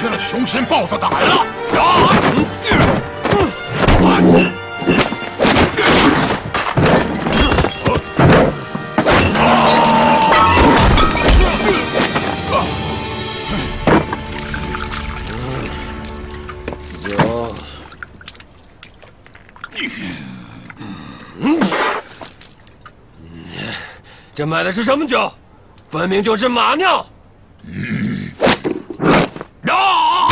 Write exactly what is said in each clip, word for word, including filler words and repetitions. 吃了熊神豹的胆了！啊！ 这买的是什么酒？分明就是马尿！嗯、啊！啊！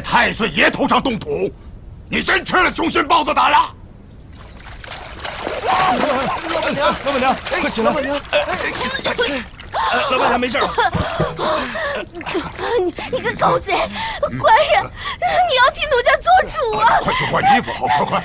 太岁爷头上动土，你真吃了熊心豹子胆了！老板娘，老板娘，快起来！老板娘，老板娘没事吧？你你个狗贼，官人，你要替奴家做主啊！快去换衣服，快快！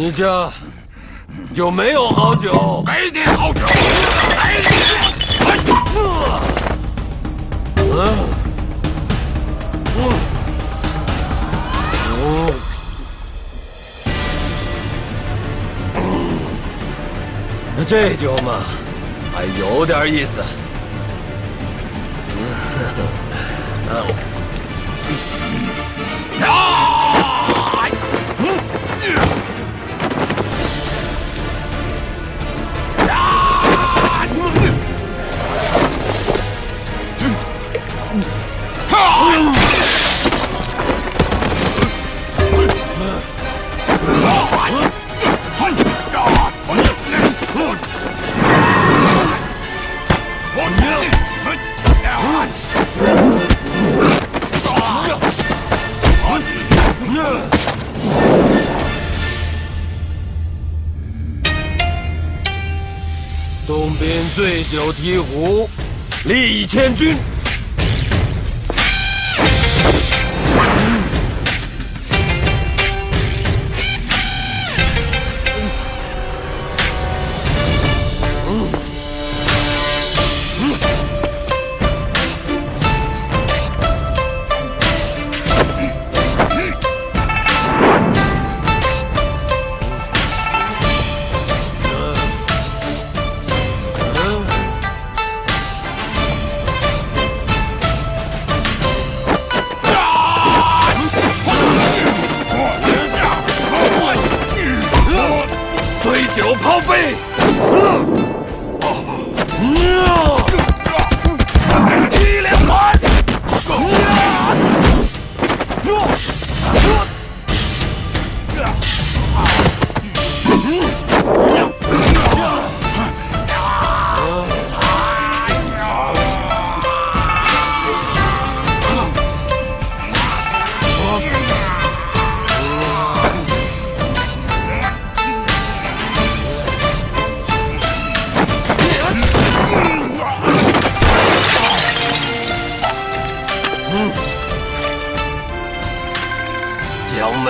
你家有没有好酒？给你好酒，给你！嗯嗯嗯。那这酒嘛，还有点意思。啊！嗯。 东边醉酒提壶，力以千钧。 醉酒抛杯！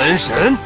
门神。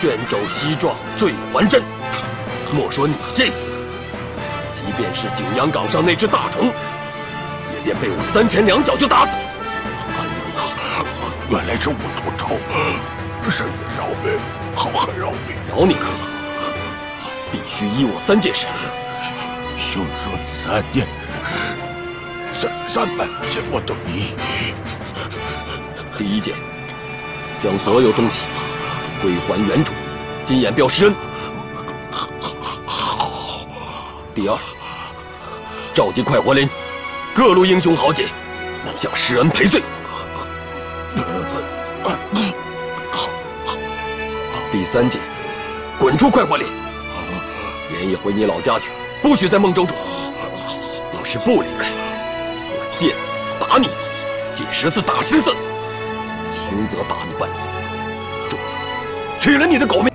卷肘西撞醉还真，莫说你这厮，即便是景阳冈上那只大虫，也便被我三拳两脚就打死。哎呀，原来是我多招，神人饶命，好汉饶命，饶你可可，必须依我三件事。休说三件，三三百件我都依。第一件，将所有东西。 归还原主，金眼镖施恩。好。第二，召集快活林各路英雄豪杰，向施恩赔罪。第三件，滚出快活林，连夜回你老家去，不许在孟州住。要是不离开，我见你一次打你一次，见十次打十次，轻则打你半死。 取了你的狗命！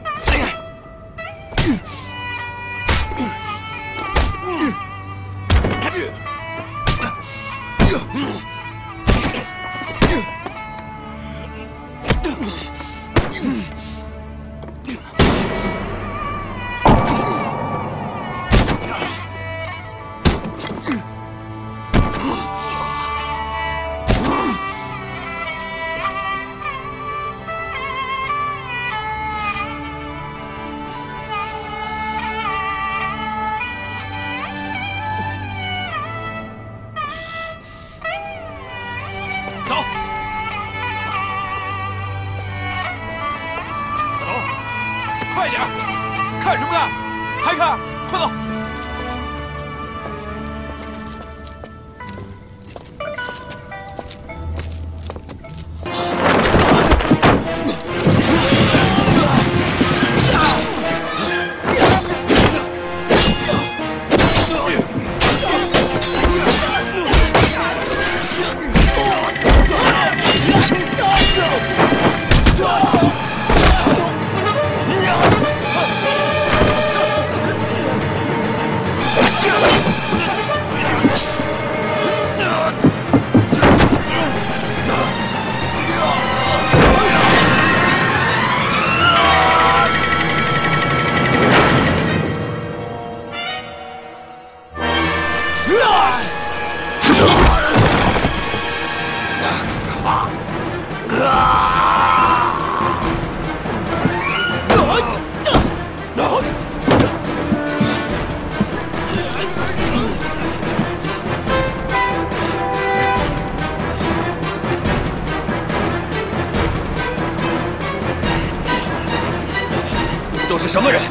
是什么人？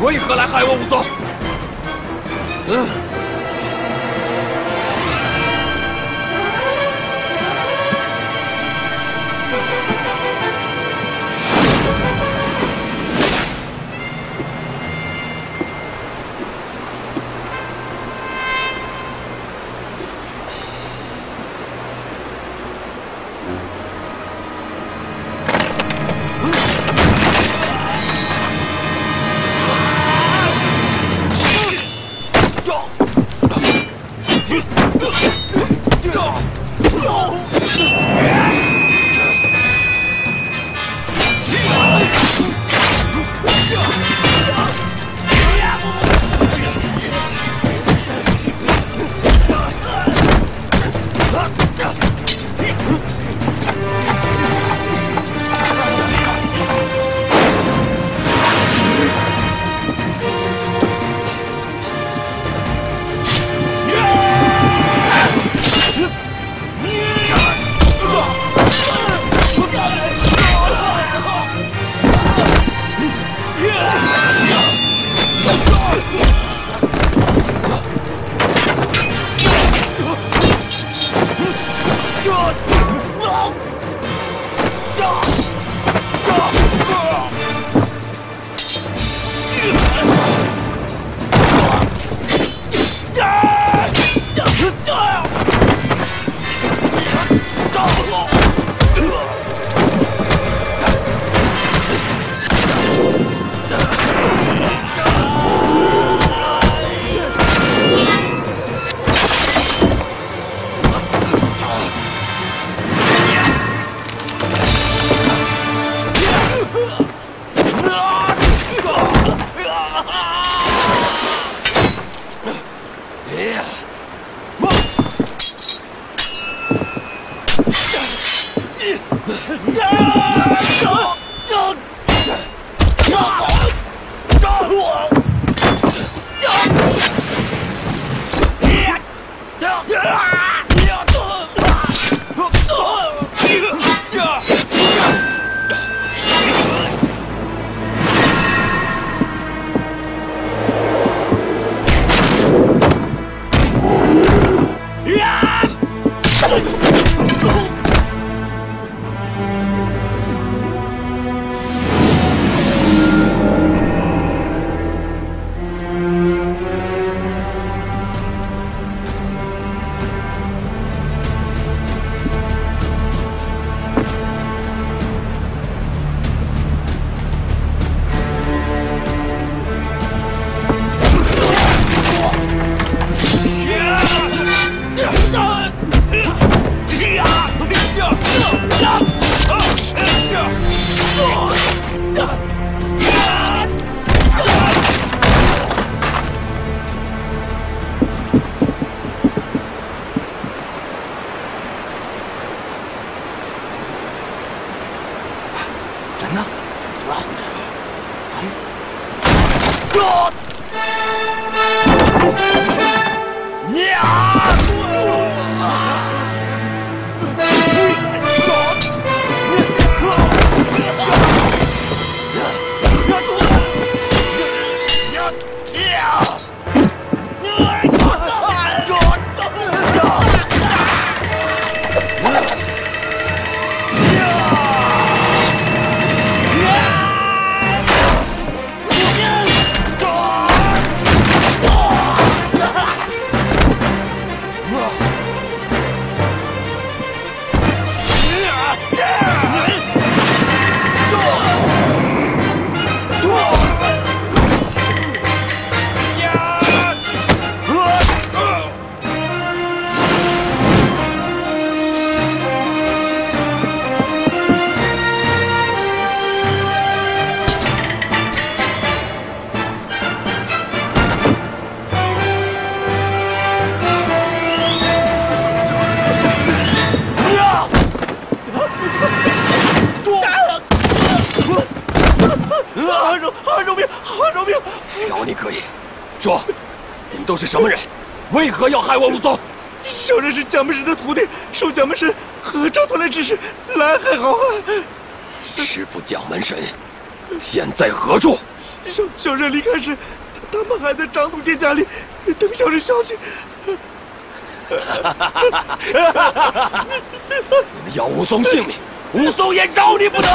为何来害我武松？嗯。 是什么人？为何要害我武松？小人是蒋门神的徒弟，受蒋门神和赵团的指使来害好汉。师傅蒋门神现在何处？小小任离开时，他们还在张总监家里等小任消息。你们要武松性命，武松也饶你不得！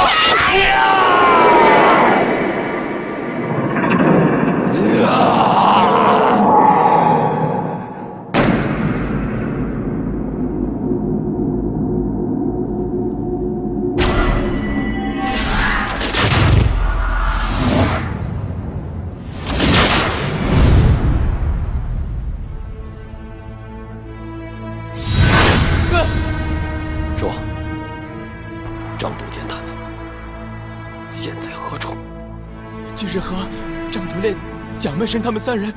本身他们三人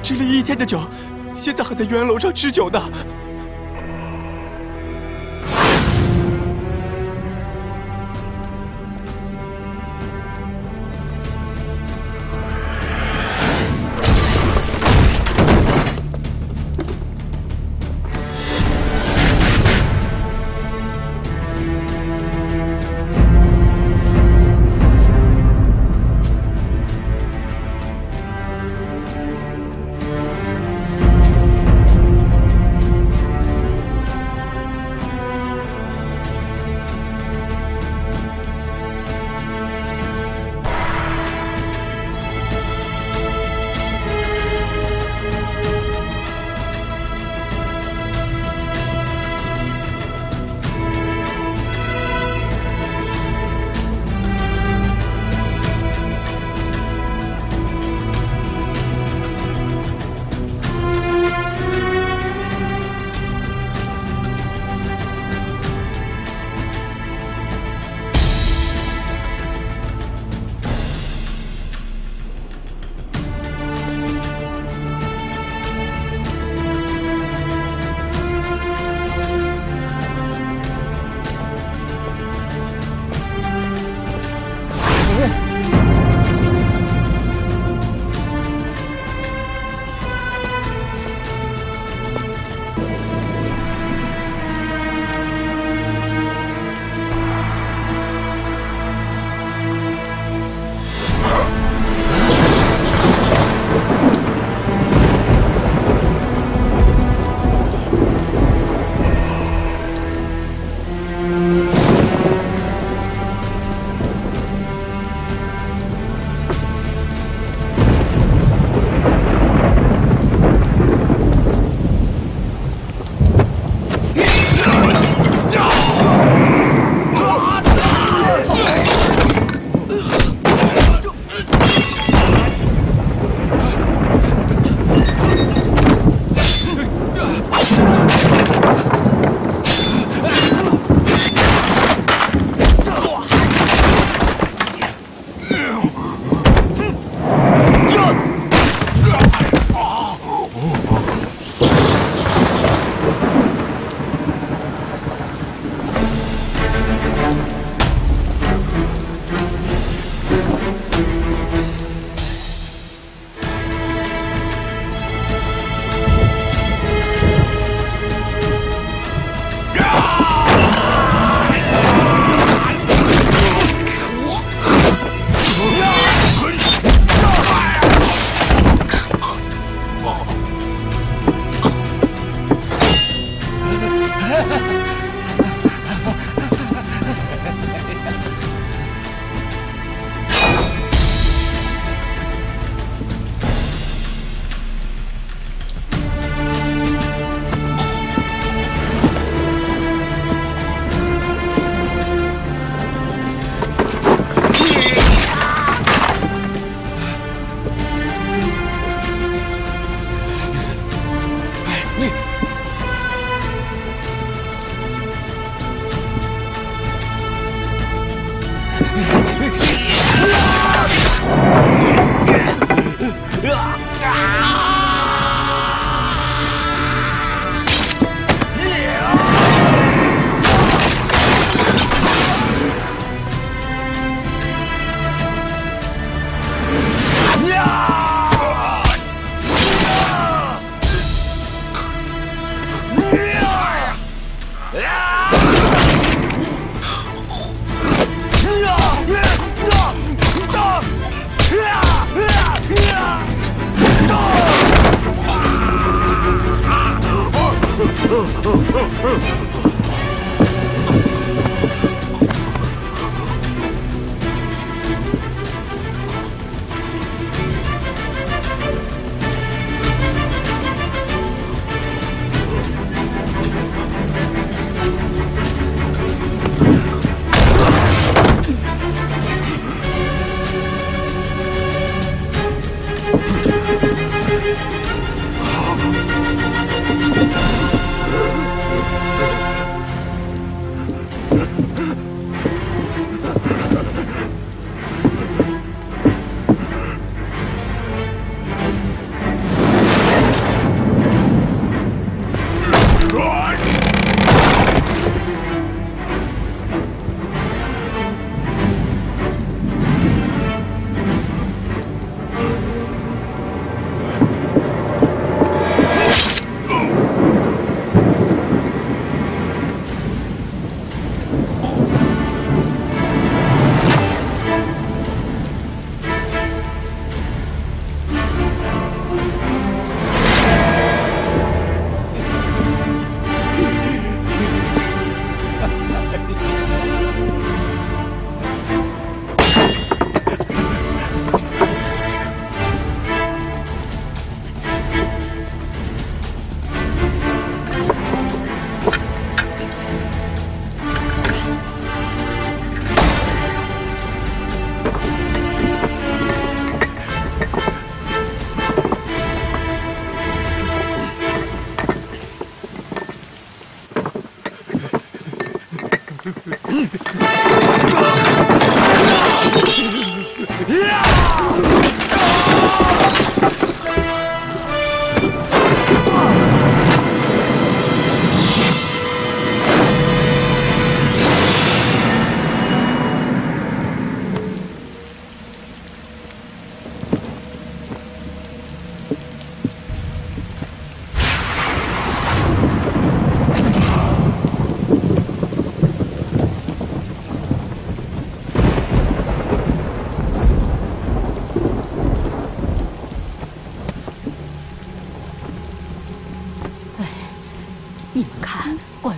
吃了一天的酒，现在还在鸳鸯楼上吃酒呢。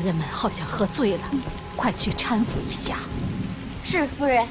人们好像喝醉了，嗯、快去搀扶一下。是夫人。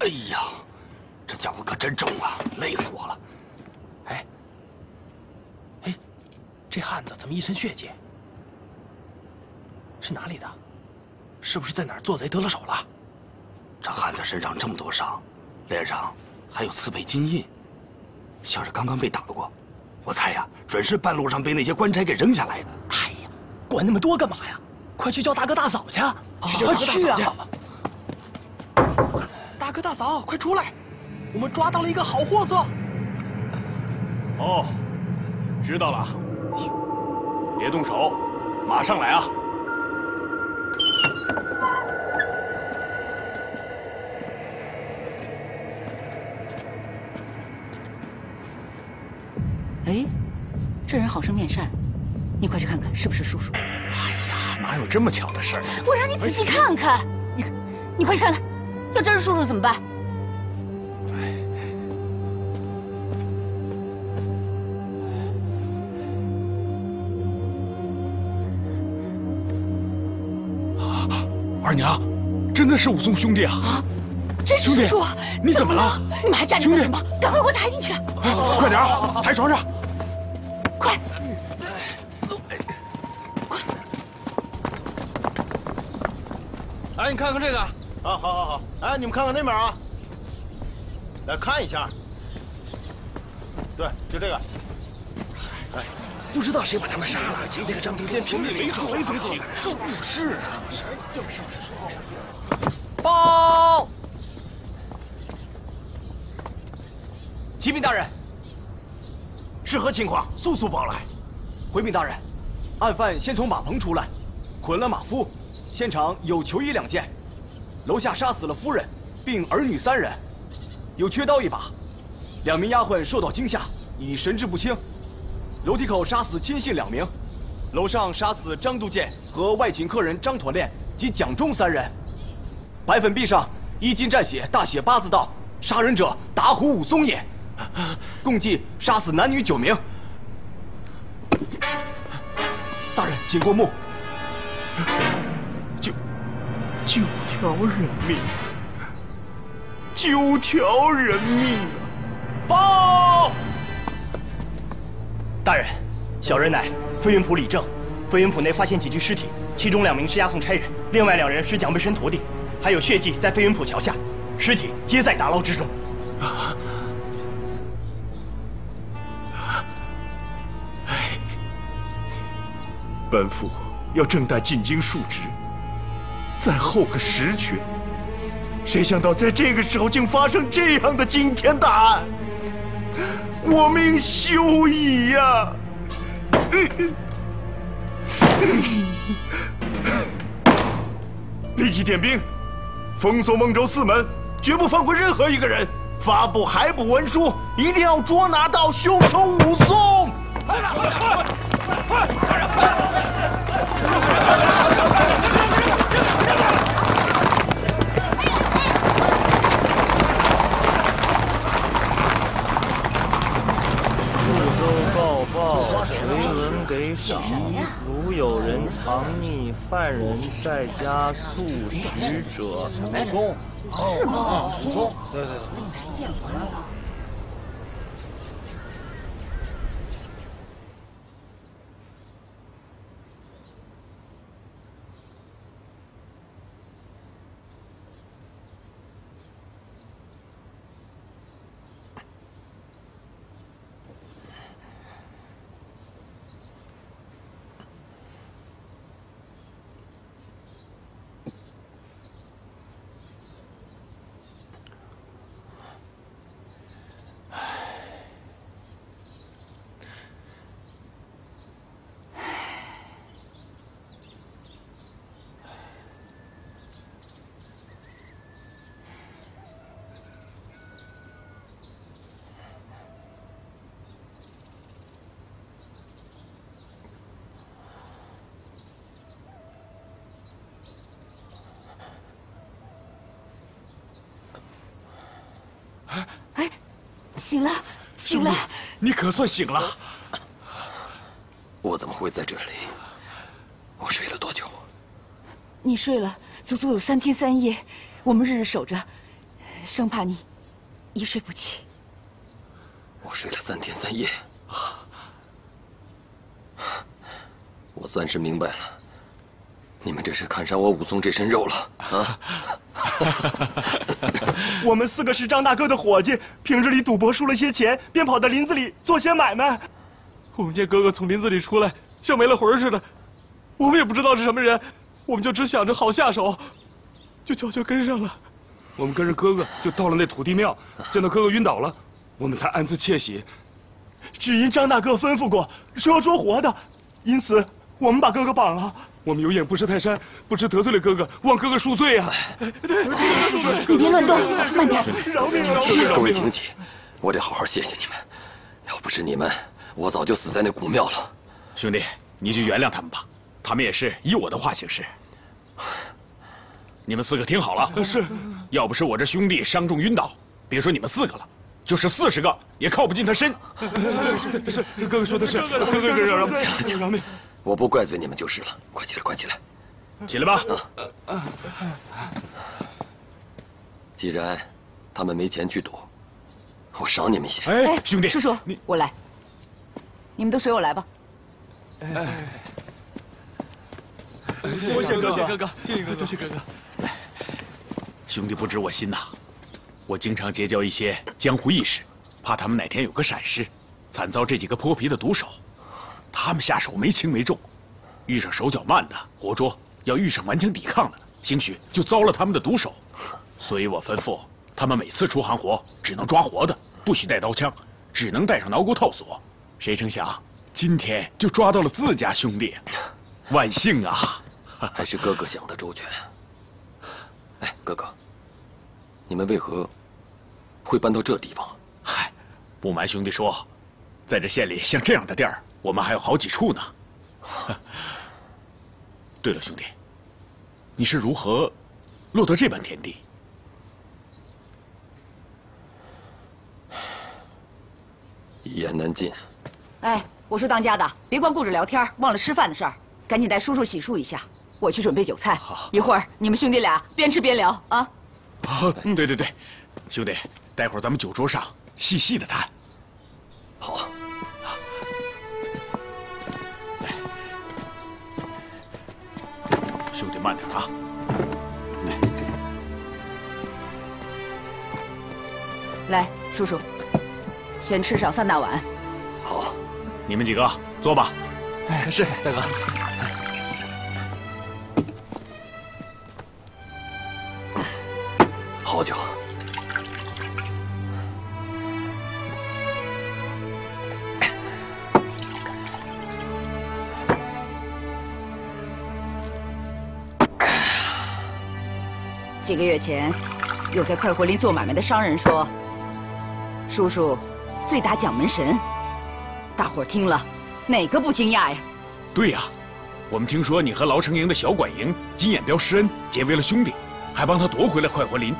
哎呀，这家伙可真重啊，累死我了！哎，哎，这汉子怎么一身血迹？是哪里的？是不是在哪儿做贼得了手了？这汉子身上这么多伤，脸上还有刺配金印，像是刚刚被打过。我猜呀，准是半路上被那些官差给扔下来的。哎呀，管那么多干嘛呀？快去叫大哥大嫂去！去叫大哥大嫂去啊！哥大嫂，快出来！我们抓到了一个好货色。哦，知道了，别动手，马上来啊！ 哎，这人好生面善，你快去看看是不是叔叔？哎呀，哪有这么巧的事儿？我让你仔细看看，哎、你你快去看看，要真是叔叔怎么办？哎，二娘，真的是武松兄弟啊！啊，真是叔叔，兄弟，你怎么了？你们还站着干什么？赶快给我抬进去！哎，快点啊，抬床上。 快！快！哎，你看看这个啊，好，好，好，哎，你们看看那边啊，来看一下。对，就这个。哎，不知道谁把他们杀了。这个张志坚平日里没好没出息，就是啊，就是报！启禀大人。 是何情况？速速报来！回禀大人，案犯先从马棚出来，捆了马夫，现场有囚衣两件，楼下杀死了夫人，并儿女三人，有缺刀一把，两名丫鬟受到惊吓，已神志不清。楼梯口杀死亲信两名，楼上杀死张杜建和外请客人张传练及蒋忠三人。白粉壁上衣襟沾血，大写八字道：杀人者，打虎武松也。 共计杀死男女九名。大人，请过目。九九条人命，九条人命啊！报！大人，小人乃飞云浦李正。飞云浦内发现几具尸体，其中两名是押送差人，另外两人是蒋贝身徒弟，还有血迹在飞云浦桥下，尸体皆在打捞之中。啊！ 本府要正待进京述职，再候个实权。谁想到在这个时候竟发生这样的惊天大案，我命休矣呀！立即点兵，封锁孟州四门，绝不放过任何一个人。发布海捕文书，一定要捉拿到凶手武松！ 谁赏？如有人藏匿犯人在家素食者，武松。是吗？武松。对对对。你没见过呀？哎，醒了，醒了！你可算醒了！我怎么会在这里？我睡了多久？你睡了足足有三天三夜，我们日日守着，生怕你一睡不起。我睡了三天三夜啊！我算是明白了，你们这是看上我武松这身肉了啊！ 我们四个是张大哥的伙计，平日里赌博输了些钱，便跑到林子里做些买卖。我们见哥哥从林子里出来，像没了魂似的，我们也不知道是什么人，我们就只想着好下手，就悄悄跟上了。我们跟着哥哥就到了那土地庙，见到哥哥晕倒了，我们才暗自窃喜。只因张大哥吩咐过，说要捉活的，因此我们把哥哥绑了。我们有眼不识泰山，不知得罪了哥哥，望哥哥恕罪啊！你别乱动，慢点。各位请起，各位请起，我得好好谢谢你们。要不是你们，我早就死在那古庙了。兄弟，你就原谅他们吧，他们也是依我的话行事。 你们四个听好了，是，要不是我这兄弟伤重晕倒，别说你们四个了，就是四十个也靠不近他身。是是，哥哥说的是，哥哥哥哥饶命，饶命！我不怪罪你们就是了。快起来，快起来，起来吧！既然他们没钱去赌，我赏你们一些。哎，兄弟，叔叔，我来，你们都随我来吧。哎，多谢哥哥，哥哥，谢谢哥哥，多谢哥哥。 兄弟不知我心呐，我经常结交一些江湖义士，怕他们哪天有个闪失，惨遭这几个泼皮的毒手。他们下手没轻没重，遇上手脚慢的活捉，要遇上顽强抵抗的，兴许就遭了他们的毒手。所以我吩咐他们每次出行活，只能抓活的，不许带刀枪，只能带上挠钩套索。谁成想今天就抓到了自家兄弟，万幸啊！还是哥哥想得周全。 哎，哥哥，你们为何会搬到这地方？嗨，不瞒兄弟说，在这县里像这样的地儿，我们还有好几处呢。对了，兄弟，你是如何落得这般田地？一言难尽。哎，我说当家的，别光顾着聊天，忘了吃饭的事儿，赶紧带叔叔洗漱一下。 我去准备酒菜，一会儿你们兄弟俩边吃边聊啊！哦，对对对，兄弟，待会儿咱们酒桌上细细的谈。好啊，来，兄弟慢点啊！来，来，叔叔，先吃上三大碗。好，你们几个坐吧。哎，是大哥。 好酒，几个月前，有在快活林做买卖的商人说：“叔叔醉打蒋门神。”大伙儿听了，哪个不惊讶呀？对呀，我们听说你和劳成营的小管营金眼彪施恩结为了兄弟，还帮他夺回了快活林。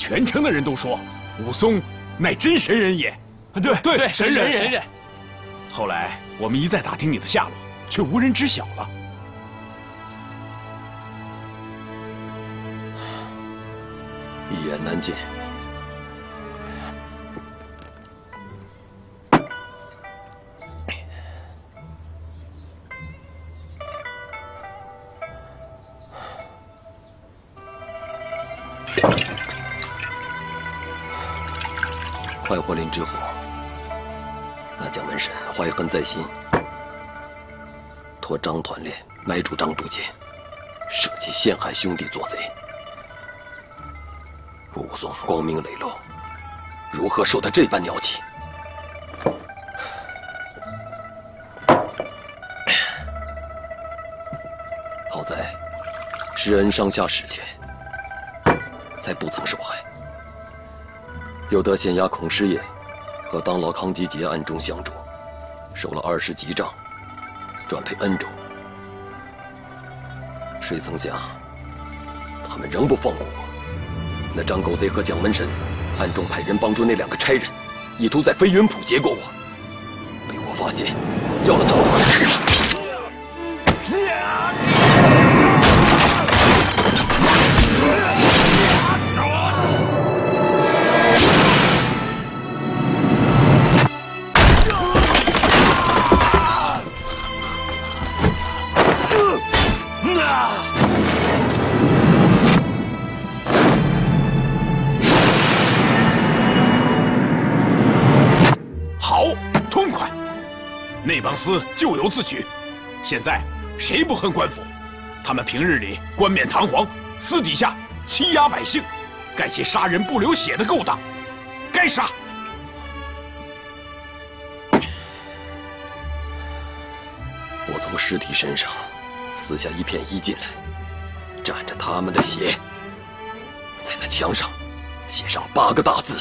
全城的人都说，武松乃真神人也。对对对，神人神人。后来我们一再打听你的下落，却无人知晓了。一言难尽。快活林之府，那蒋门神怀恨在心，托张团练买主张渡劫，设计陷害兄弟做贼。武松光明磊落，如何受他这般鸟气？好在施恩上下使节，才不曾受害。 又得县衙孔师爷和当劳康吉杰暗中相助，收了二十级账，转配恩州。谁曾想，他们仍不放过我。那张狗贼和蒋门神暗中派人帮助那两个差人，意图在飞云浦结果我。被我发现，要了他们。 那帮厮咎由自取，现在谁不恨官府？他们平日里冠冕堂皇，私底下欺压百姓，干些杀人不流血的勾当，该杀。我从尸体身上撕下一片衣襟来，蘸着他们的血，在那墙上写上八个大字：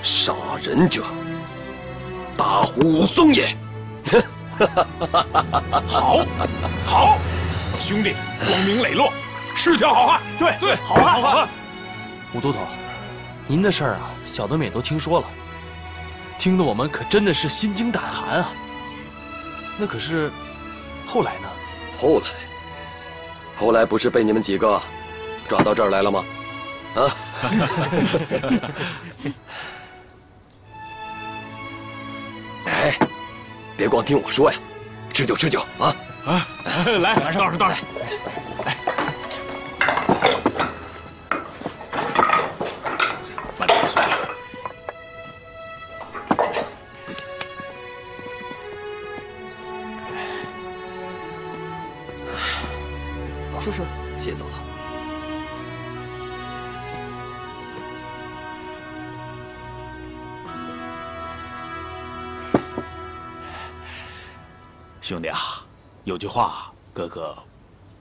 杀人者，打虎松也。 好，好，兄弟，光明磊落，是条好汉。对对，好汉，好汉。武都头，您的事儿啊，小的们也都听说了，听得我们可真的是心惊胆寒啊。那可是，后来呢？后来，后来不是被你们几个抓到这儿来了吗？啊？哎。 别光听我说呀，吃酒吃酒啊！啊，来，来，倒上倒上，来，慢点，兄弟。叔叔，谢谢嫂嫂。兄弟啊，有句话，哥哥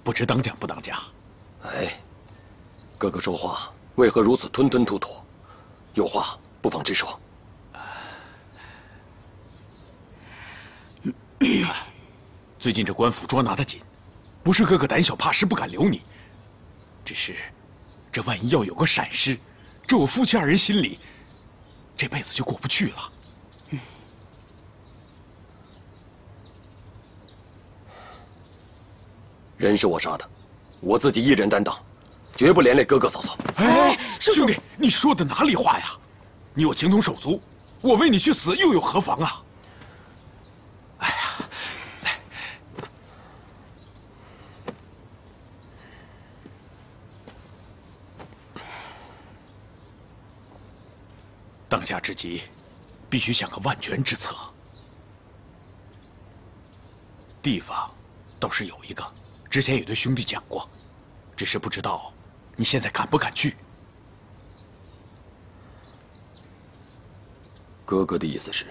不知当讲不当讲。哎，哥哥说话为何如此吞吞吐吐？有话不妨直说。你看，最近这官府捉拿的紧，不是哥哥胆小怕事不敢留你，只是这万一要有个闪失，这我夫妻二人心里这辈子就过不去了。 人是我杀的，我自己一人担当，绝不连累哥哥嫂嫂。哎，兄弟，你说的哪里话呀？你我情同手足，我为你去死又有何妨啊？哎呀，来，当下之急，必须想个万全之策。地方倒是有一个。 之前也对兄弟讲过，只是不知道你现在敢不敢去。哥哥的意思是，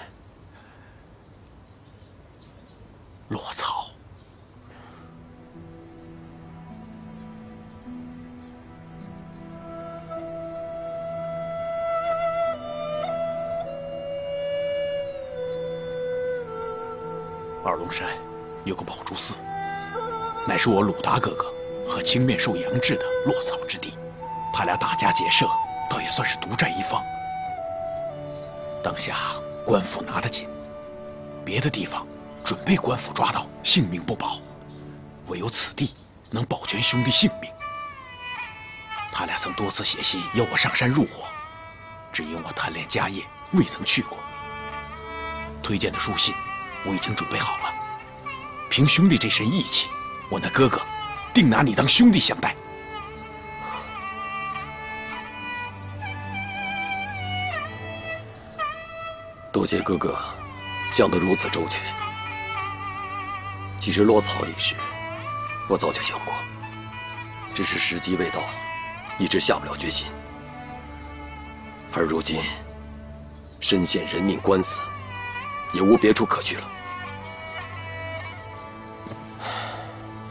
落草。二龙山有个宝珠寺。 乃是我鲁达哥哥和青面兽杨志的落草之地，他俩打家劫舍，倒也算是独占一方。当下官府拿得紧，别的地方准被官府抓到，性命不保，唯有此地能保全兄弟性命。他俩曾多次写信要我上山入伙，只因我贪恋家业，未曾去过。推荐的书信我已经准备好了，凭兄弟这身义气。 我那哥哥，定拿你当兄弟相待。多谢哥哥讲得如此周全。其实落草一事，我早就想过，只是时机未到，一直下不了决心。而如今身陷人命官司，也无别处可去了。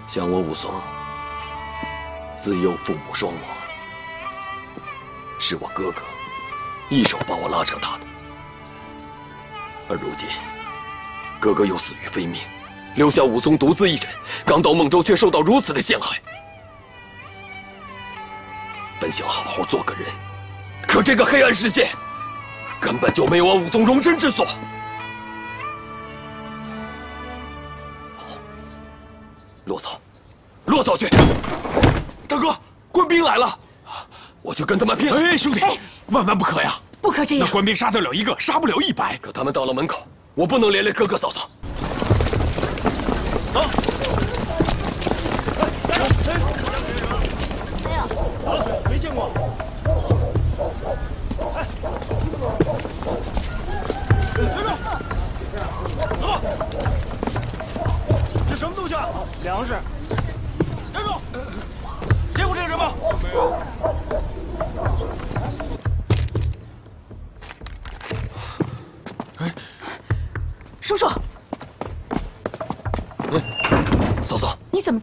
像我武松，自幼父母双亡，是我哥哥一手把我拉扯大的。而如今，哥哥又死于非命，留下武松独自一人，刚到孟州却受到如此的陷害。本想好好做个人，可这个黑暗世界，根本就没有我武松容身之所。 落草，落草去！大哥，官兵来了，我去跟他们拼！哎，兄弟，哎、万万不可呀！不可这样！那官兵杀得了一个，杀不了一百。可他们到了门口，我不能连累哥哥嫂嫂。走。哎呀，没见过。哎，别动！走。这什么东西啊？ 粮食，站住！见过这个人吗？没有。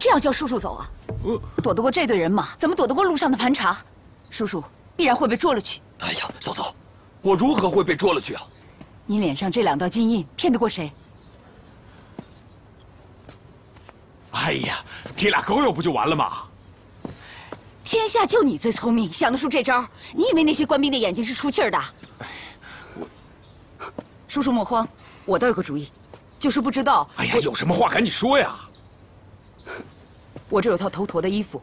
这样叫叔叔走啊？躲得过这队人马，怎么躲得过路上的盘查？叔叔必然会被捉了去。哎呀，嫂嫂，我如何会被捉了去啊？您脸上这两道金印，骗得过谁？哎呀，贴俩狗友不就完了吗？ 天下就你最聪明，想得出这招。你以为那些官兵的眼睛是出气儿的？我叔叔莫慌，我倒有个主意，就是不知道。哎呀，有什么话赶紧说呀！我这有套头陀的衣服，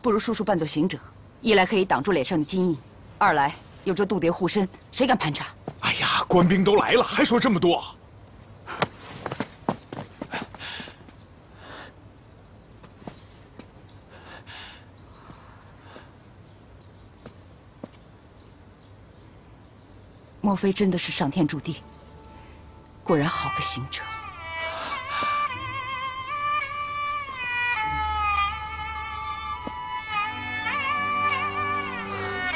不如叔叔扮作行者，一来可以挡住脸上的金印，二来有这度牒护身，谁敢盘查？哎呀，官兵都来了，还说这么多。 莫非真的是上天注定？果然好个行者！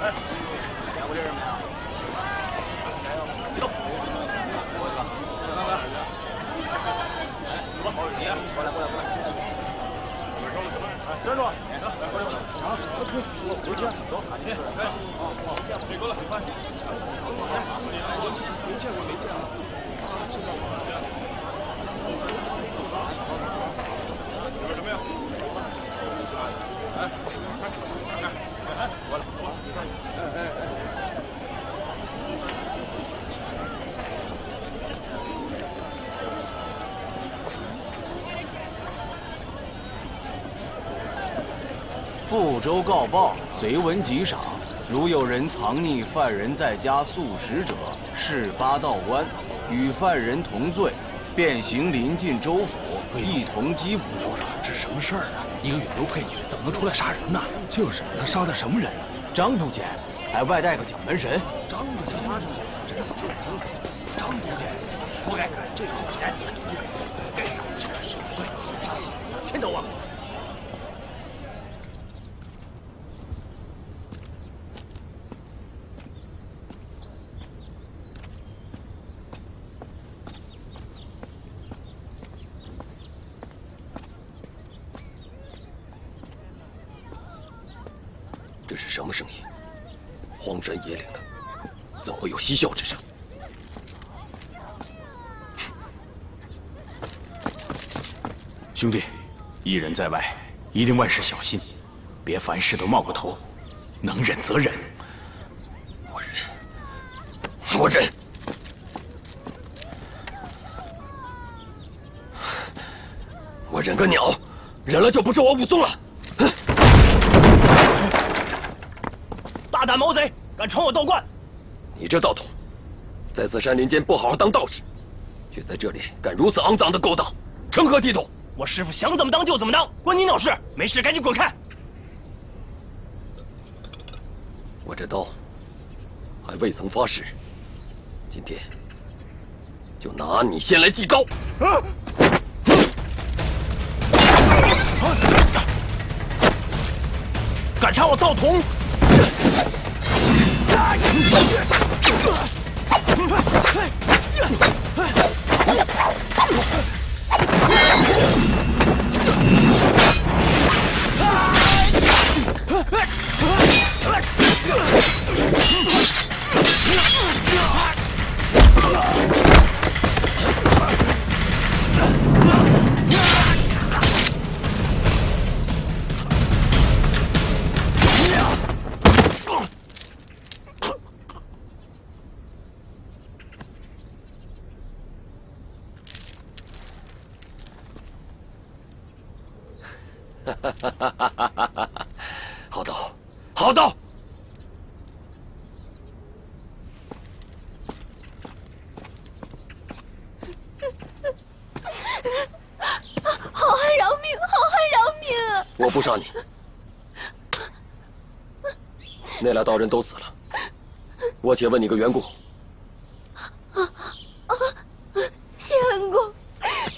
哎哎，见过这人没有？别动！过来过来过来！ 站住！啊！我回去，走，你，哎，好，好，别过来，快！没见过，没见过，知道吗？有什么呀？哎，哎，过来，过来，哎哎哎。 复州告报，随文即赏。如有人藏匿犯人在家素食者，事发道湾，与犯人同罪，便行临近州府，一同缉捕。说说这什么事儿啊？一个远流配角怎么能出来杀人呢？就是，他杀的什么人啊？张都监，还外带个蒋门神。张都监，张都监，活该！这个该死，该杀！千刀啊！ 这是什么声音？荒山野岭的，怎会有嬉笑之声？兄弟，一人在外，一定万事小心，别凡事都冒过头，能忍则忍。我忍，我忍。我忍个鸟，忍了就不是我武松了。 大胆毛贼，敢闯我道观！你这道童，在此山林间不好好当道士，却在这里敢如此肮脏的勾当，成何体统？我师父想怎么当就怎么当，关你鸟事！没事，赶紧滚开！我这刀还未曾发誓，今天就拿你先来祭刀！啊！ 敢杀我道童！ 好刀，好刀！我不杀你。那俩道人都死了，我且问你个缘故。啊啊！谢恩公，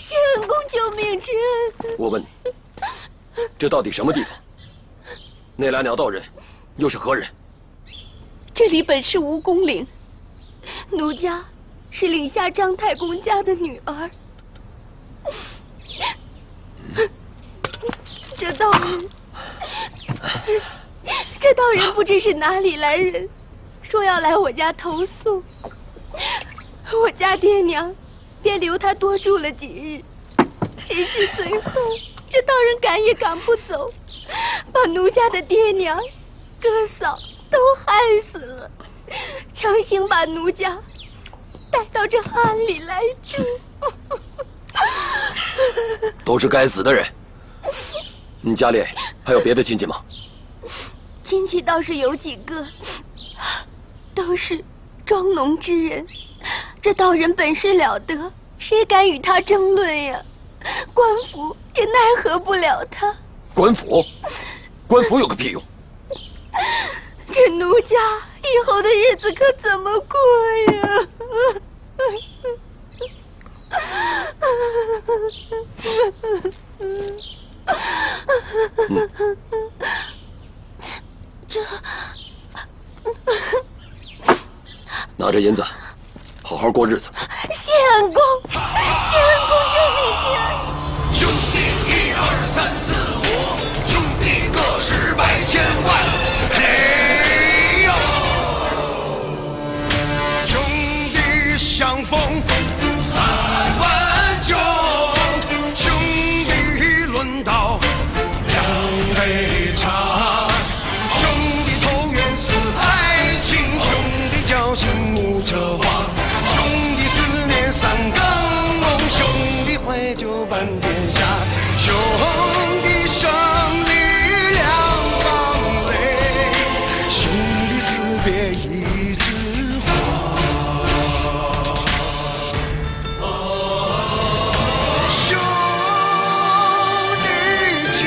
谢恩公救命之恩。我问你，这到底什么地方？那俩鸟道人又是何人？这里本是吴公岭，奴家是岭下张太公家的女儿。 这道人，这道人不知是哪里来人，说要来我家投宿，我家爹娘便留他多住了几日。谁知随后这道人赶也赶不走，把奴家的爹娘、哥嫂都害死了，强行把奴家带到这庵里来住。都是该死的人。 你家里还有别的亲戚吗？亲戚倒是有几个，都是装聋之人。这道人本事了得，谁敢与他争论呀？官府也奈何不了他。官府，官府有个屁用！这奴家以后的日子可怎么过呀？ 嗯、这拿着银子，好好过日子。谢恩公，谢恩公救命之恩！兄弟一二三四五，兄弟个十百千万，嘿呦！兄弟相逢三万九，兄弟论道。 茶，兄弟投缘似爱情，兄弟交心无奢望，兄弟思念三更梦，兄弟怀旧伴天下，兄弟生离两旁泪，兄弟死别一枝花，兄弟情。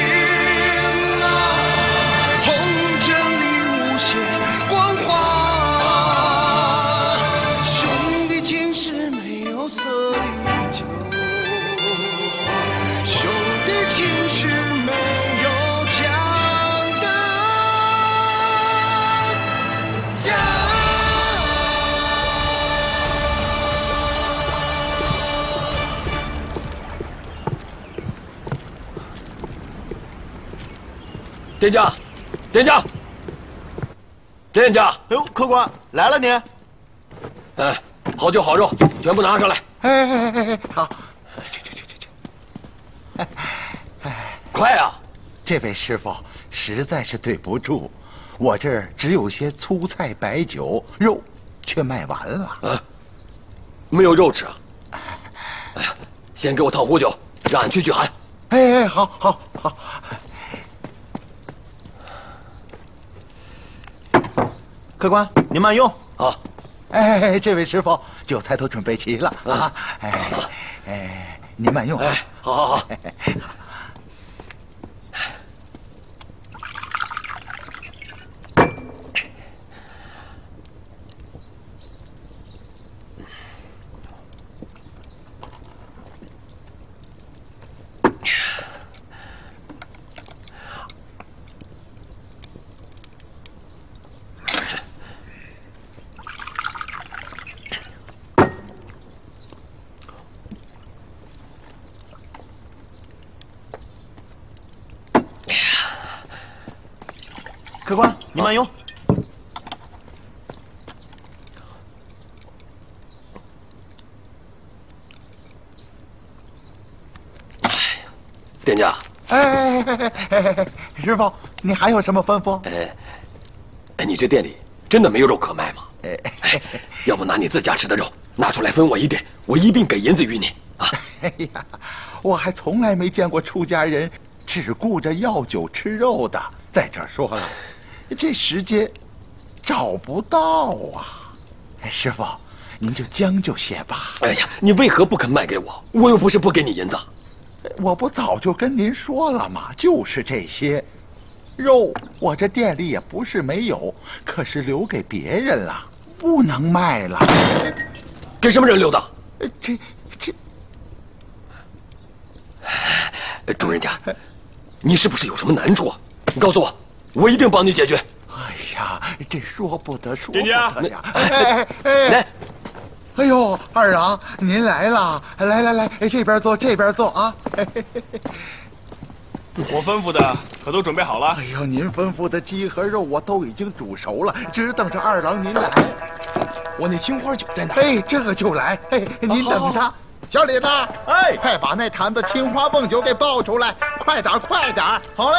店家，店家，店家！哎呦，客官来了你！哎，好酒好肉全部拿上来！哎哎哎哎，好！去去去去去！哎哎，快啊！这位师傅实在是对不住，我这儿只有些粗菜白酒，肉却卖完了。啊，没有肉吃啊！哎，先给我烫壶酒，让俺去去寒。哎哎，好，好，好。 客官，您慢用。好，哎，这位师傅，酒菜都准备齐了啊！哎，哎，您慢用。哎，好好好。客官，您慢用。店家，哎哎哎哎，师傅，你还有什么吩咐？哎，哎，你这店里真的没有肉可卖吗？哎，要不拿你自家吃的肉拿出来分我一点，我一并给银子与你啊！哎呀，我还从来没见过出家人只顾着要酒吃肉的。在这儿说了。 这时间找不到啊，师傅，您就将就些吧。哎呀，你为何不肯卖给我？我又不是不给你银子。我不早就跟您说了吗？就是这些，肉我这店里也不是没有，可是留给别人了，不能卖了。给什么人留的？这这，主人家，你是不是有什么难处啊？你告诉我，我一定帮你解决。哎呀，这说不得，说不得呀！哎哎，来。 哎呦，二郎您来了，来来来，这边坐，这边坐啊！我吩咐的可都准备好了。哎呦，您吩咐的鸡和肉我都已经煮熟了，只等着二郎您来。我那青花酒在哪？哎，这个就来。哎，您等着。小李子，哎，快把那坛子青花蹦酒给抱出来，快点，快点！好嘞。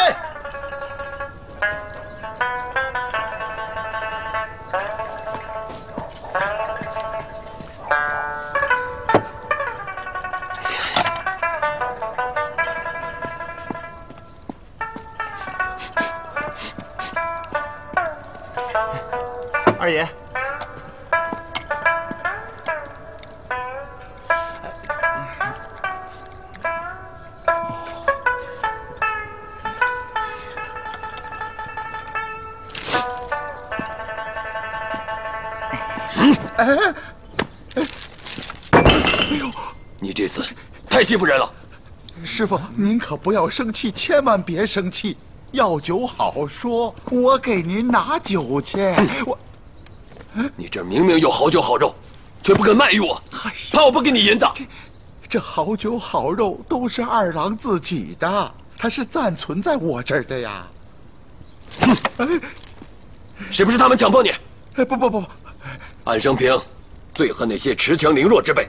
二爷，哎，你这次太欺负人了。师傅，您可不要生气，千万别生气。要酒好说，我给您拿酒去。我。 你这明明有好酒好肉，却不肯卖与我，怕我不给你银子。这这好酒好肉都是二郎自己的，他是暂存在我这儿的呀。哼，是不是他们强迫你？哎，不不不不，安生平最恨那些恃强凌弱之辈。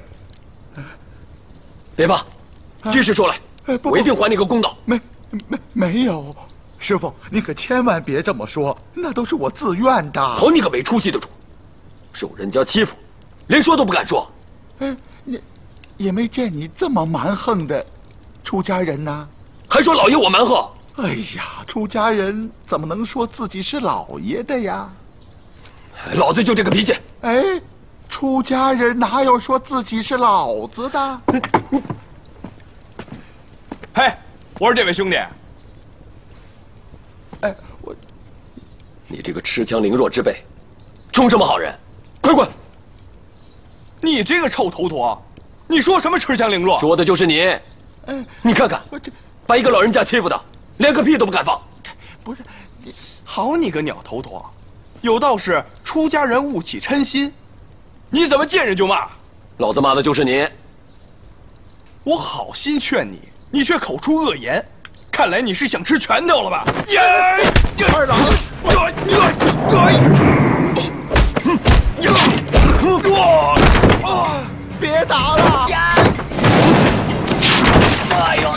别怕，据实说来，哎、我一定还你个公道。没没没有。 师傅，你可千万别这么说，那都是我自愿的。好你个没出息的主，受人家欺负，连说都不敢说。哎，你也没见你这么蛮横的出家人呐，还说老爷我蛮横？哎呀，出家人怎么能说自己是老爷的呀？老子就这个脾气。哎，出家人哪有说自己是老子的？嘿，我说这位兄弟。 哎，我，你这个恃强凌弱之辈，充什么好人？快滚！你这个臭头陀，你说什么恃强凌弱？说的就是你。哎，你看看，把一个老人家欺负的，连个屁都不敢放。不是，你好你个鸟头陀，有道是出家人勿起嗔心，你怎么见人就骂？老子骂的就是你。我好心劝你，你却口出恶言。 看来你是想吃拳头了吧？耶！二郎，别打了！哎呦！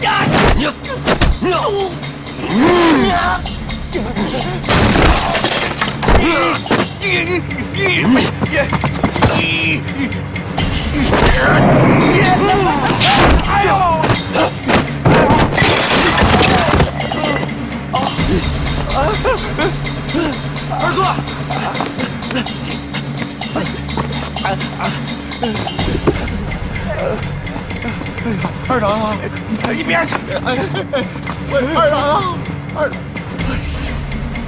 哎呦！ 二哥，二郎啊，一边去！二郎啊，二，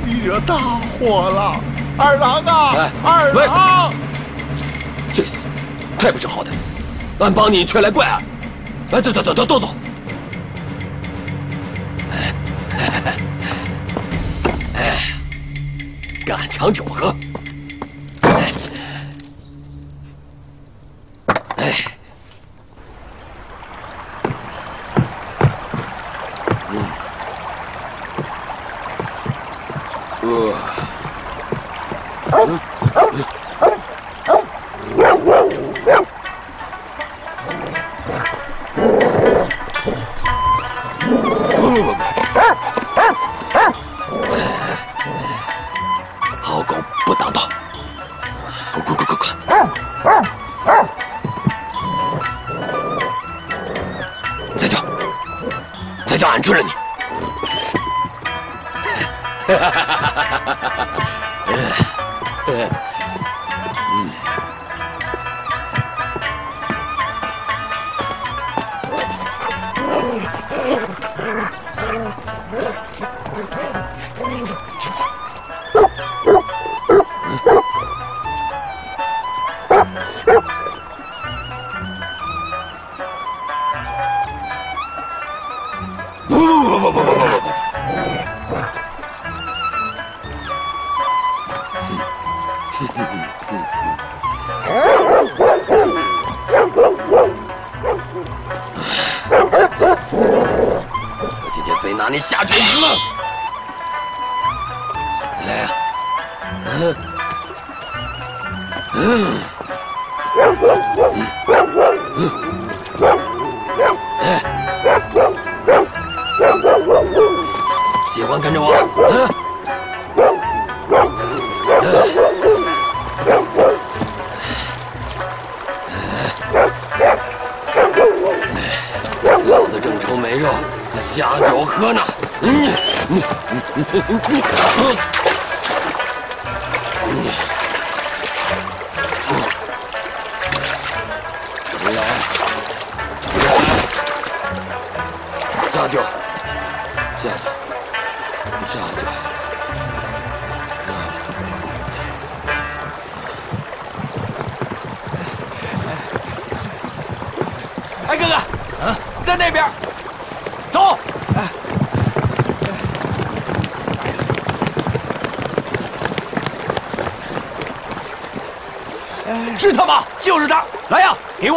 你惹大祸了！二郎啊，二郎！这次太不知好歹，俺帮你却来怪俺！来，走走走走，都走！ 敢抢酒喝！哎，哎，嗯，呃，嗯，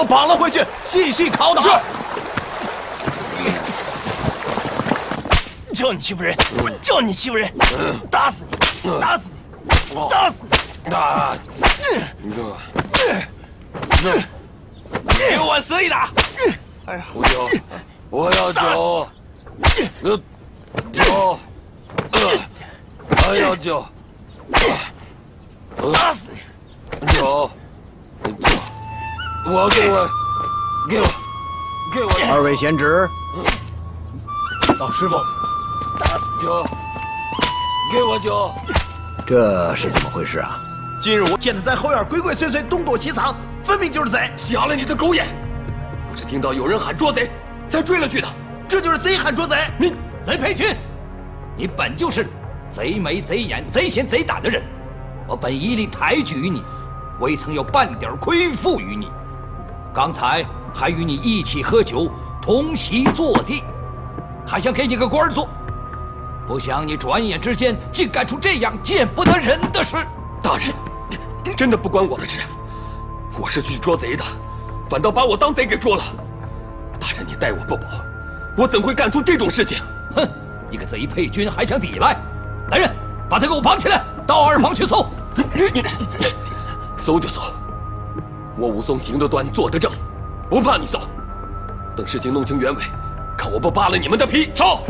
绑了回去，细细拷打。叫你欺负人，叫你欺负人，打死你，打死你，打死你！打！你这个，给我往死里打！哎呀，五九，我要九，九，我要九，打死你！九。 我给我，给我，给我！二位贤侄，老师傅，酒，给我酒！这是怎么回事啊？今日我见他在后院鬼鬼祟祟，东躲西藏，分明就是贼！瞎了你的狗眼！我是听到有人喊捉贼，才追了去的。这就是贼喊捉贼！你贼配群！你本就是贼眉贼眼、贼心贼胆的人，我本以力抬举于你，未曾有半点亏负于你。 刚才还与你一起喝酒，同席坐地，还想给你个官做，不想你转眼之间竟干出这样见不得人的事。大人，真的不关我的事，我是去捉贼的，反倒把我当贼给捉了。大人，你待我不薄，我怎会干出这种事情？哼，你个贼配军还想抵赖？来人，把他给我绑起来，到二房去搜。搜就搜。 我武松行得端，坐得正，不怕你搜。等事情弄清原委，看我不扒了你们的皮！走，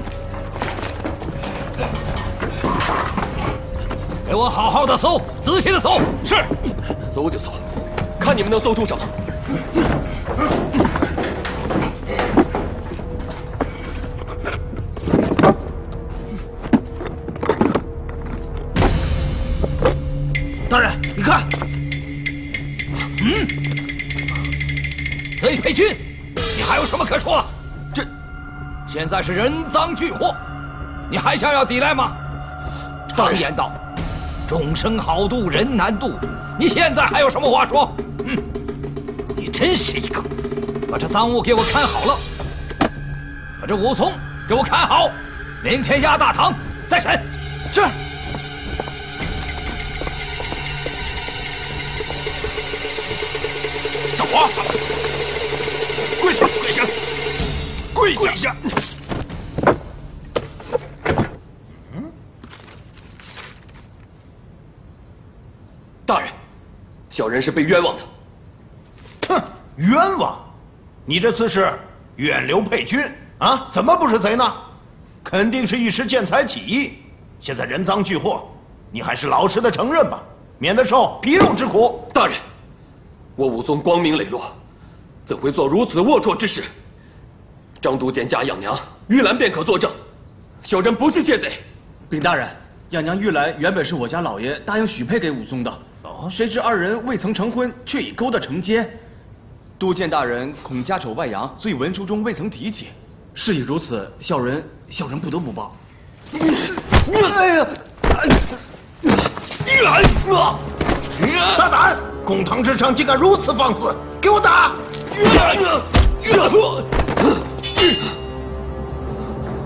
给我好好的搜，仔细的搜。是，搜就搜，看你们能搜出什么。大人，你看。 嗯，贼配军，你还有什么可说了？这现在是人赃俱获，你还想要抵赖吗？常言道，众生好渡，人难渡。你现在还有什么话说？嗯，你真是一个！把这赃物给我看好了，把这武松给我看好，明天押大堂再审。是。 我跪下，跪下，跪下！跪下嗯，大人，小人是被冤枉的。哼，冤枉！你这次是远流配军啊？怎么不是贼呢？肯定是一时见财起意。现在人赃俱获，你还是老实的承认吧，免得受皮肉之苦。大人。 我武松光明磊落，怎会做如此龌龊之事？张都监家养娘玉兰便可作证，小人不是窃贼。禀大人，养娘玉兰原本是我家老爷答应许配给武松的，谁知二人未曾成婚，却已勾搭成奸。都监大人恐家丑外扬，所以文书中未曾提起。事已如此，小人小人不得不报。哎呀！大胆！公堂之上竟敢如此放肆！给我打！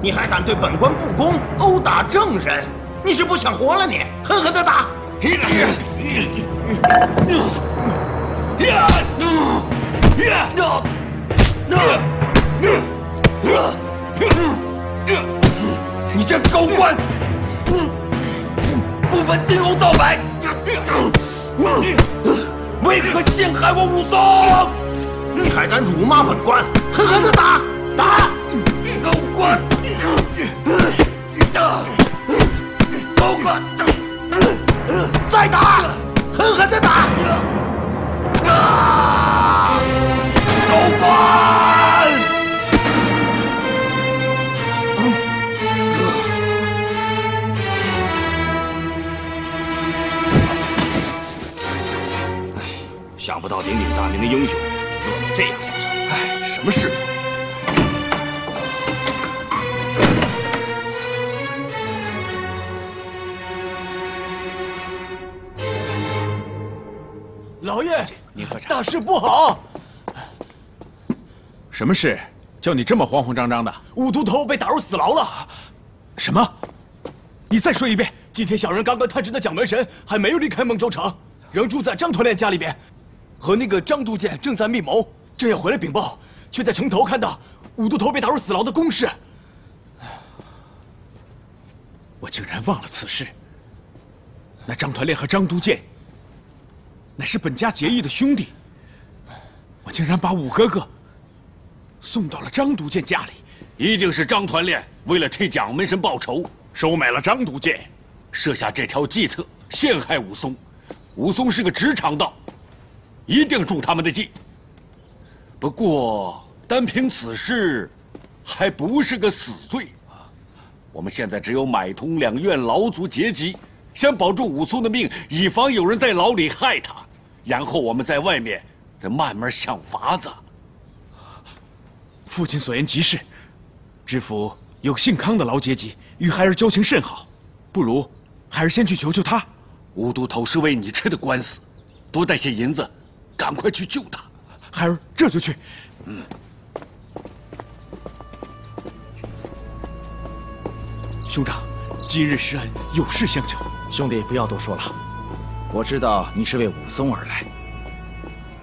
你还敢对本官不公，殴打证人？你是不想活了你？你狠狠的打！ 你这狗官，不分青红皂白，为何陷害我武松？你还敢辱骂本官？狠狠的打！打！狗官！狗官！再打！狠狠的打！啊！狗官！ 想不到鼎鼎大名的英雄落到这样下场，哎，什么世道！老爷，您喝茶。大事不好！什么事？叫你这么慌慌张张的？五都头被打入死牢了。什么？你再说一遍！今天小人刚刚探知的蒋门神还没有离开孟州城，仍住在张团练家里边。 和那个张都监正在密谋，正要回来禀报，却在城头看到五都头被打入死牢的公事。我竟然忘了此事。那张团练和张都监乃是本家结义的兄弟，我竟然把五哥哥送到了张都监家里，一定是张团练为了替蒋门神报仇，收买了张都监，设下这条计策陷害武松。武松是个直肠道。 一定中他们的计。不过，单凭此事，还不是个死罪。我们现在只有买通两院牢卒结集，先保住武松的命，以防有人在牢里害他，然后我们在外面再慢慢想法子。父亲所言极是，知府有姓康的牢结集，与孩儿交情甚好，不如孩儿先去求求他。吴都头是为你吃的官司，多带些银子。 赶快去救他，孩儿这就去。嗯。兄长，今日施恩，有事相求。兄弟，不要多说了。我知道你是为武松而来。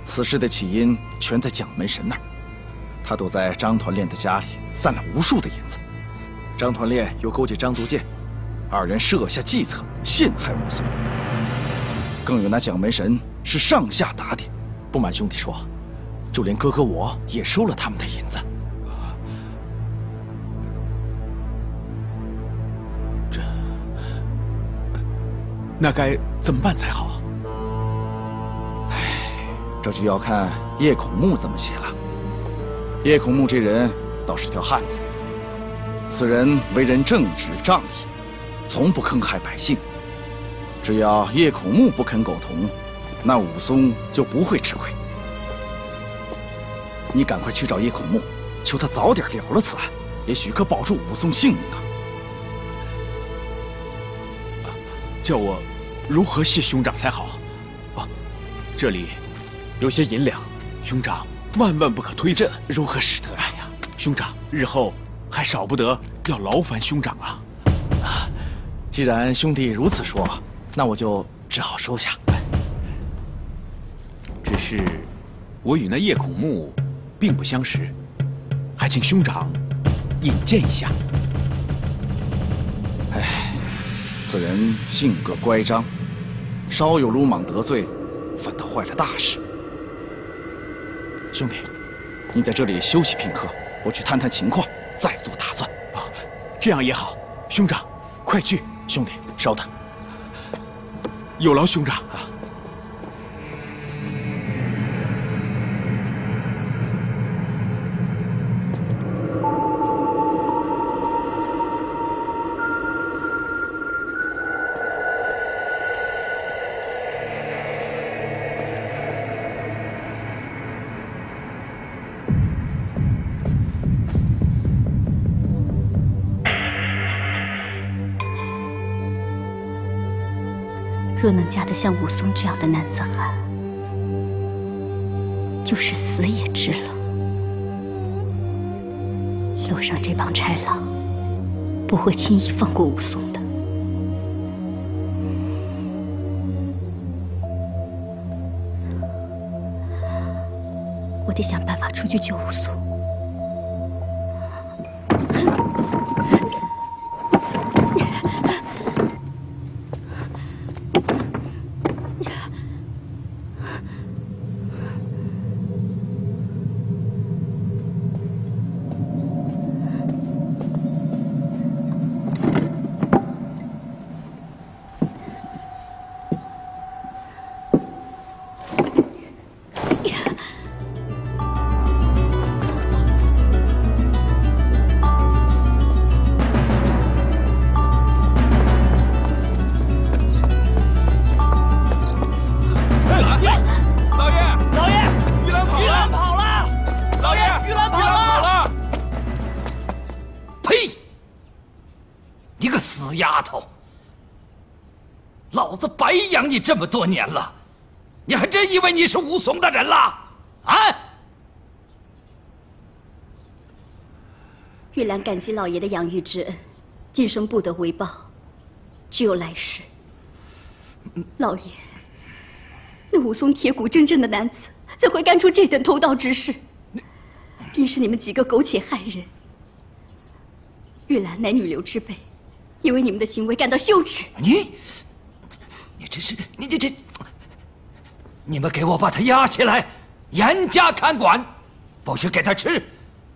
此事的起因全在蒋门神那儿，他躲在张团练的家里，散了无数的银子。张团练又勾结张都监，二人设下计策，陷害武松。更有那蒋门神是上下打点。 不瞒兄弟说，就连哥哥我也收了他们的银子。这那该怎么办才好？哎，这就要看叶孔目怎么写了。叶孔目这人倒是条汉子，此人为人正直仗义，从不坑害百姓。只要叶孔目不肯苟同。 那武松就不会吃亏。你赶快去找叶孔目，求他早点了了此案，也许可保住武松性命啊！叫我如何谢兄长才好？啊，这里有些银两，兄长万万不可推辞。如何使得呀？兄长日后还少不得要劳烦兄长啊！啊，既然兄弟如此说，那我就只好收下。 只是，我与那叶孔目并不相识，还请兄长引荐一下。哎，此人性格乖张，稍有鲁莽得罪，反倒坏了大事。兄弟，你在这里休息片刻，我去探探情况，再做打算。啊，这样也好。兄长，快去！兄弟，稍等，有劳兄长啊。若能嫁得像武松这样的男子汉，就是死也值了。楼上这帮豺狼不会轻易放过武松的。我得想办法出去救武松。 你这么多年了，你还真以为你是武松的人了？啊！玉兰感激老爷的养育之恩，今生不得回报，只有来世。老爷，那武松铁骨真正的男子，怎会干出这等偷盗之事？便是你们几个苟且害人。玉兰乃女流之辈，也为你们的行为感到羞耻。你。 你真是，你这这，你们给我把他押起来，严加看管，不许给他吃，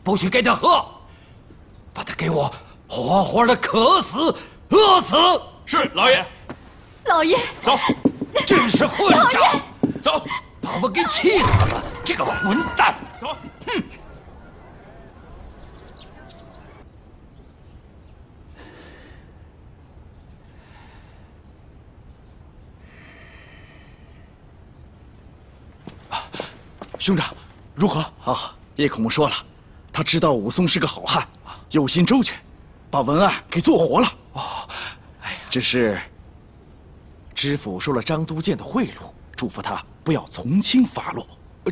不许给他喝，把他给我活活的渴死、饿死。是老爷。老爷。走，真是混账！走，把我给气死了，这个混蛋。走，哼。 兄长，如何？啊，叶孔目说了，他知道武松是个好汉，有心周全，把文案给做活了。哦，哎呀，只是知府收了张都监的贿赂，嘱咐他不要从轻发落。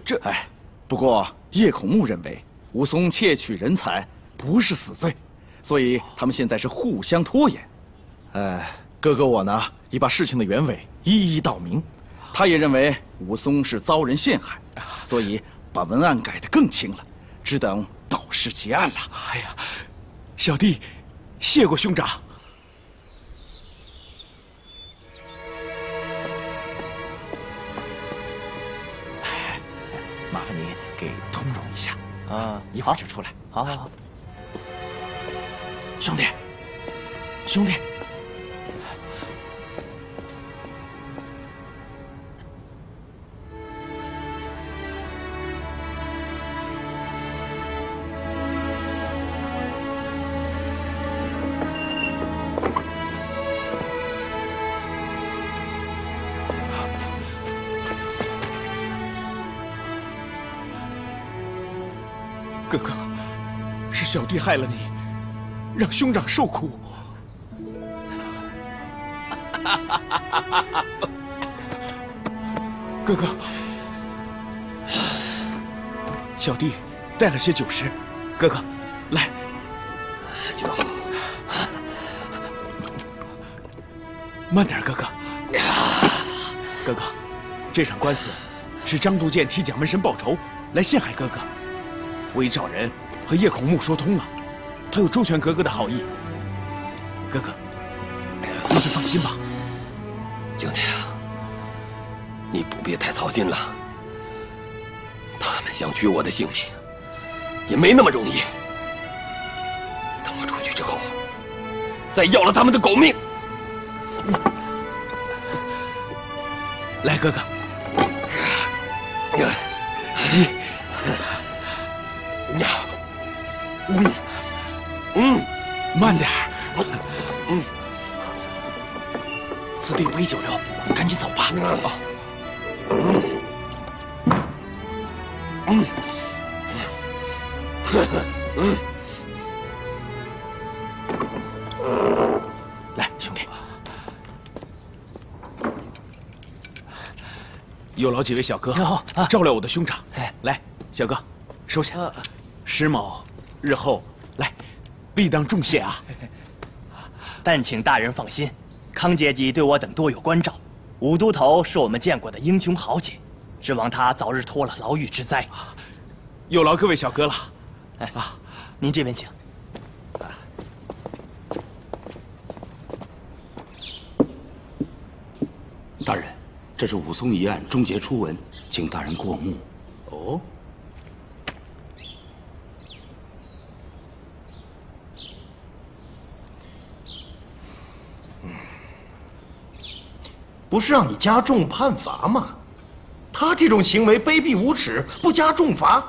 这哎，不过叶孔目认为武松窃取人财不是死罪，所以他们现在是互相拖延。呃，哥哥我呢，已把事情的原委一一道明。 他也认为武松是遭人陷害，所以把文案改得更轻了，只等保释结案了。哎呀，小弟，谢过兄长。麻烦您给通融一下啊，一会儿就出来。好，好，好。兄弟，兄弟。 哥哥，是小弟害了你，让兄长受苦。哥哥，小弟带了些酒食，哥哥，来，酒，慢点，哥哥。哥哥，这场官司是张都监替蒋门神报仇，来陷害哥哥。 我已找人和叶孔目说通了，他有周全哥哥的好意。哥哥，你就放心吧。兄弟啊，你不必太操心了。他们想取我的性命，也没那么容易。等我出去之后，再要了他们的狗命。来，哥哥，鸡。 嗯嗯，慢点儿。嗯，此地不宜久留，赶紧走吧。嗯嗯，呵呵，嗯。来，兄弟，有劳几位小哥照料我的兄长。哎，来，小哥，收下。石某日后来，必当重谢啊。但请大人放心，康节级对我等多有关照。武都头是我们见过的英雄豪杰，指望他早日脱了牢狱之灾。有劳各位小哥了。哎啊，您这边请。 大人，这是武松一案终结初闻，请大人过目。哦。嗯，不是让你加重判罚吗？他这种行为卑鄙无耻，不加重罚，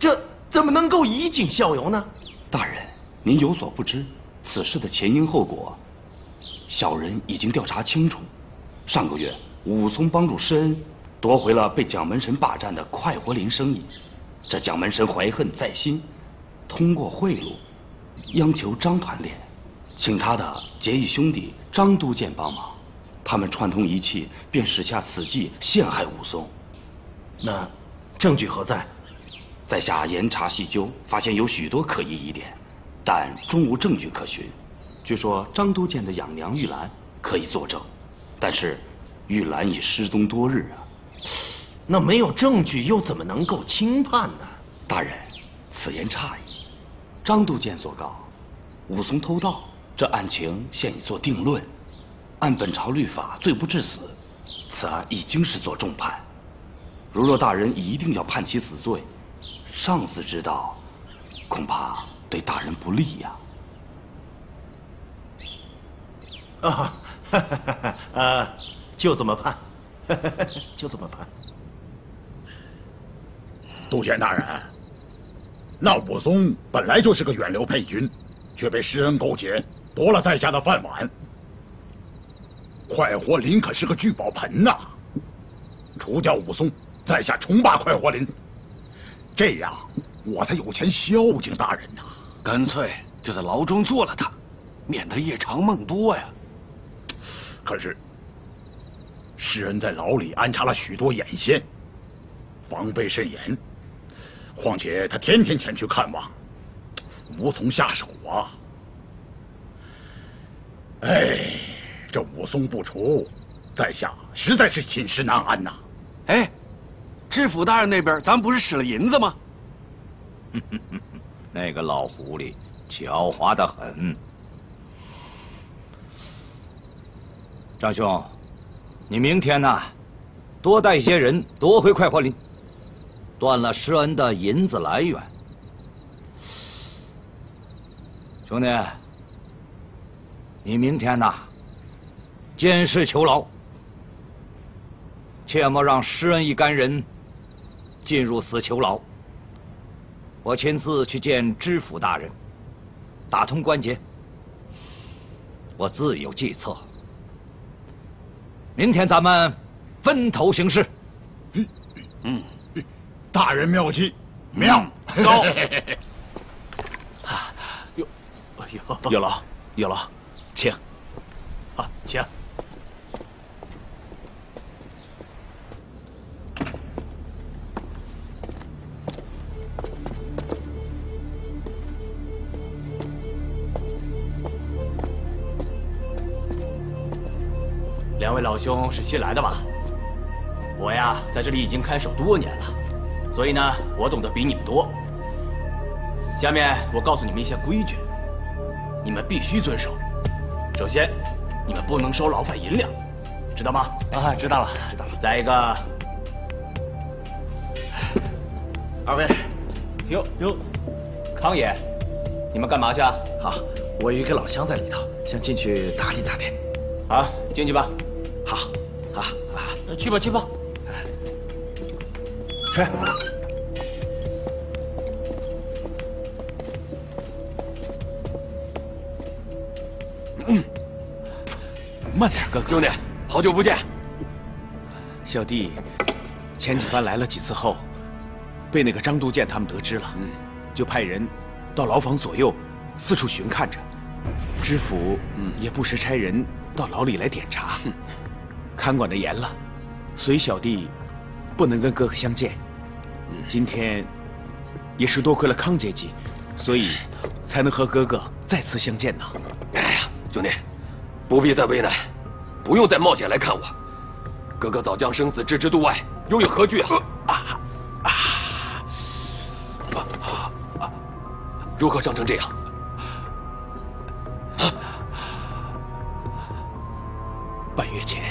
这怎么能够以儆效尤呢？大人，您有所不知，此事的前因后果，小人已经调查清楚。 上个月，武松帮助施恩夺回了被蒋门神霸占的快活林生意，这蒋门神怀恨在心，通过贿赂，央求张团练，请他的结义兄弟张都监帮忙，他们串通一气，便使下此计陷害武松。那证据何在？在下严查细究，发现有许多可疑疑点，但终无证据可循。据说张都监的养娘玉兰可以作证。 但是，玉兰已失踪多日啊，那没有证据又怎么能够轻判呢？大人，此言差矣。张都监所告，武松偷盗，这案情现已作定论，按本朝律法，罪不至死，此案已经是做重判。如若大人一定要判其死罪，上司之道，恐怕对大人不利呀。啊。 哈哈哈哈，呃，就这么判，就这么判。督宪大人，那武松本来就是个远流配军，却被施恩勾结，夺了在下的饭碗。快活林可是个聚宝盆呐！除掉武松，在下重霸快活林，这样我才有钱孝敬大人呐。干脆就在牢中做了他，免得夜长梦多呀。 可是，施恩在牢里安插了许多眼线，防备甚严。况且他天天前去看望，无从下手啊。哎，这武松不除，在下实在是寝食难安呐。哎，知府大人那边，咱不是使了银子吗？那个老狐狸狡猾得很。 张兄，你明天呢、啊，多带一些人夺回快活林，断了施恩的银子来源。兄弟，你明天呢、啊，监视囚牢，切莫让施恩一干人进入死囚牢。我亲自去见知府大人，打通关节，我自有计策。 明天咱们分头行事。嗯，大人妙计，妙高。有有有劳有劳，请。啊，请。两位老兄是新来的吧？我呀，在这里已经看守多年了，所以呢，我懂得比你们多。下面我告诉你们一些规矩，你们必须遵守。首先，你们不能收牢饭银两，知道吗？啊，知道了，知道了。再一个，二位，哟哟，康爷，你们干嘛去啊？啊，我有一个老乡在里头，想进去打听打听。啊，进去吧。 好，啊啊，去吧去吧，吃。嗯，慢点，哥哥。兄弟，好久不见。小弟，前几番来了几次后，被那个张都监他们得知了，嗯，就派人到牢房左右四处巡看着，知府也不时差人到牢里来点查。 看管的严了，所以小弟不能跟哥哥相见。今天也是多亏了康节季，所以才能和哥哥再次相见呢。哎呀，兄弟，不必再为难，不用再冒险来看我。哥哥早将生死置之度外，又有何惧啊？啊啊啊啊！如何伤成这样？ 半月前，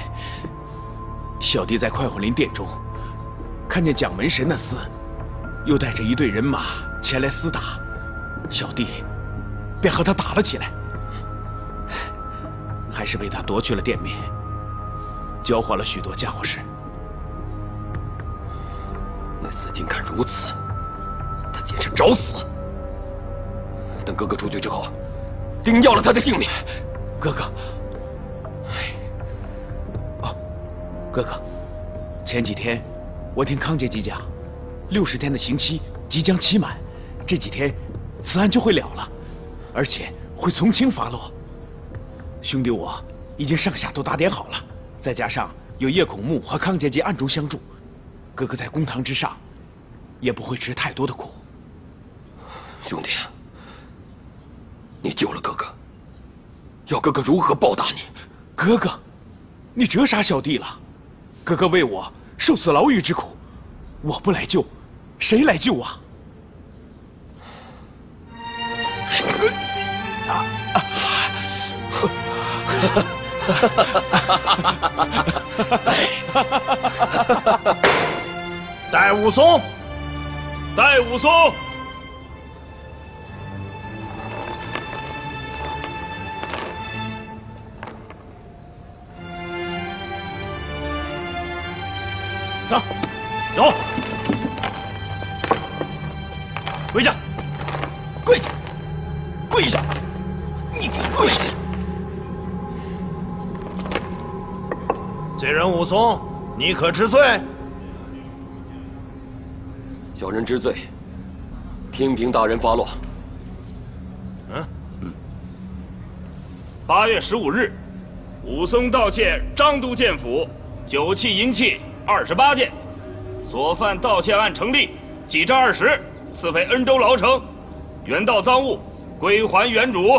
小弟在快魂林殿中看见蒋门神那厮，又带着一队人马前来厮打，小弟便和他打了起来，还是被他夺去了店面，交换了许多家伙事。那厮竟敢如此，他简直找死！等哥哥出去之后，定要了他的性命。哥哥。 哥哥，前几天我听康杰吉讲，六十天的刑期即将期满，这几天此案就会了了，而且会从轻发落。兄弟我已经上下都打点好了，再加上有叶孔木和康杰吉暗中相助，哥哥在公堂之上也不会吃太多的苦。兄弟，你救了哥哥，要哥哥如何报答你？哥哥，你折杀小弟了。 哥哥为我受此牢狱之苦，我不来救，谁来救啊？戴武松，戴武松，走，走，跪下，跪下，跪下，你给我跪下！罪人武松，你可知罪？小人知罪，听凭大人发落。嗯嗯。八月十五日，武松盗窃张都监府酒器银器 二十八件，所犯盗窃案成立，记账二十，赐赔恩州牢城，原盗赃物归还原主。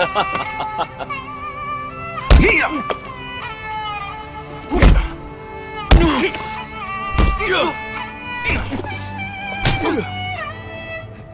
哈哈哈哈哎呀！哎呀！哎呀！